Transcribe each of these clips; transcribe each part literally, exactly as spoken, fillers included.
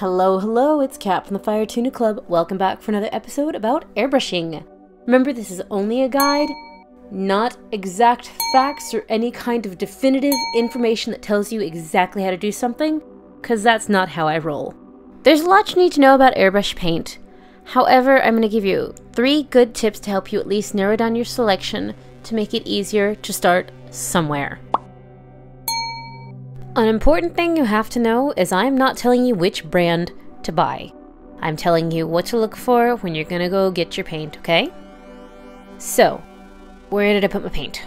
Hello, hello, it's Kat from the Fire Tuna Club. Welcome back for another episode about airbrushing. Remember, this is only a guide, not exact facts or any kind of definitive information that tells you exactly how to do something, because that's not how I roll. There's a lot you need to know about airbrush paint. However, I'm going to give you three good tips to help you at least narrow down your selection to make it easier to start somewhere. An important thing you have to know is I'm not telling you which brand to buy. I'm telling you what to look for when you're gonna go get your paint, okay? So, where did I put my paint?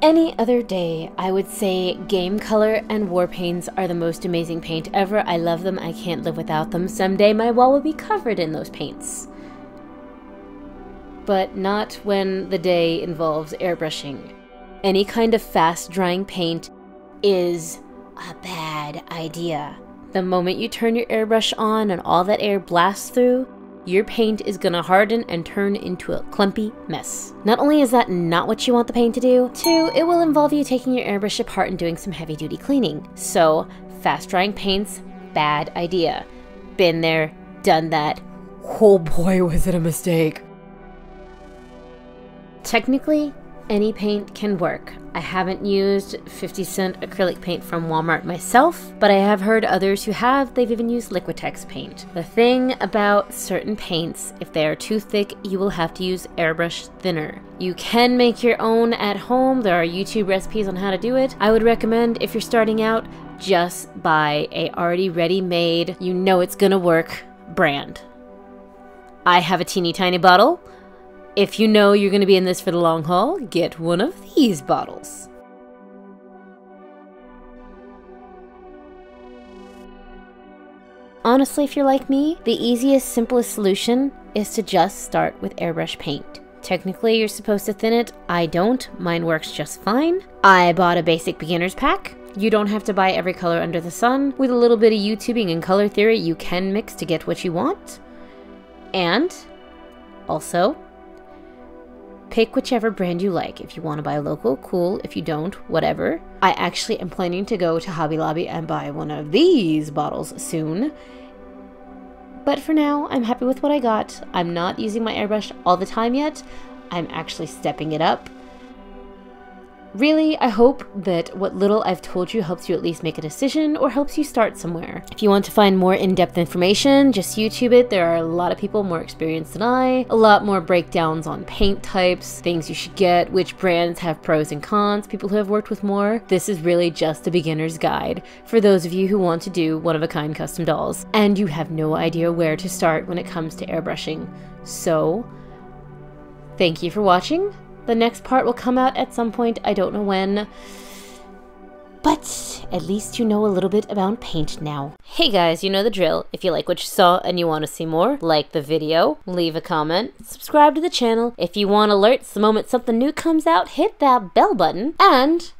Any other day, I would say game color and war paints are the most amazing paint ever. I love them, I can't live without them. Someday my wall will be covered in those paints. But not when the day involves airbrushing. Any kind of fast-drying paint is a bad idea. The moment you turn your airbrush on and all that air blasts through, your paint is gonna harden and turn into a clumpy mess. Not only is that not what you want the paint to do, two, it will involve you taking your airbrush apart and doing some heavy-duty cleaning. So, fast-drying paint's bad idea. Been there, done that. Oh boy, was it a mistake. Technically, any paint can work. I haven't used fifty cent acrylic paint from Walmart myself, but I have heard others who have. They've even used Liquitex paint. The thing about certain paints, if they are too thick, you will have to use airbrush thinner. You can make your own at home. There are YouTube recipes on how to do it. I would recommend, if you're starting out, just buy a already ready-made, you know it's gonna work brand. I have a teeny tiny bottle. If you know you're going to be in this for the long haul, get one of these bottles. Honestly, if you're like me, the easiest, simplest solution is to just start with airbrush paint. Technically, you're supposed to thin it. I don't. Mine works just fine. I bought a basic beginner's pack. You don't have to buy every color under the sun. With a little bit of YouTubing and color theory, you can mix to get what you want. And also, pick whichever brand you like. If you want to buy local, cool. If you don't, whatever. I actually am planning to go to Hobby Lobby and buy one of these bottles soon. But for now, I'm happy with what I got. I'm not using my airbrush all the time yet. I'm actually stepping it up. Really, I hope that what little I've told you helps you at least make a decision or helps you start somewhere. If you want to find more in-depth information, just YouTube it. There are a lot of people more experienced than I. A lot more breakdowns on paint types, things you should get, which brands have pros and cons, people who have worked with more. This is really just a beginner's guide for those of you who want to do one-of-a-kind custom dolls and you have no idea where to start when it comes to airbrushing. So, thank you for watching. The next part will come out at some point, I don't know when, but at least you know a little bit about paint now. Hey guys, you know the drill. If you like what you saw and you want to see more, like the video, leave a comment, subscribe to the channel. If you want alerts the moment something new comes out, hit that bell button, and,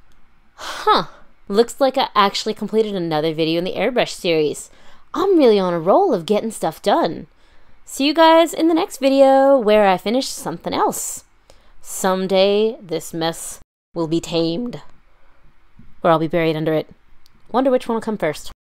huh, looks like I actually completed another video in the airbrush series. I'm really on a roll of getting stuff done. See you guys in the next video where I finish something else. Someday, this mess will be tamed. Or I'll be buried under it. Wonder which one will come first.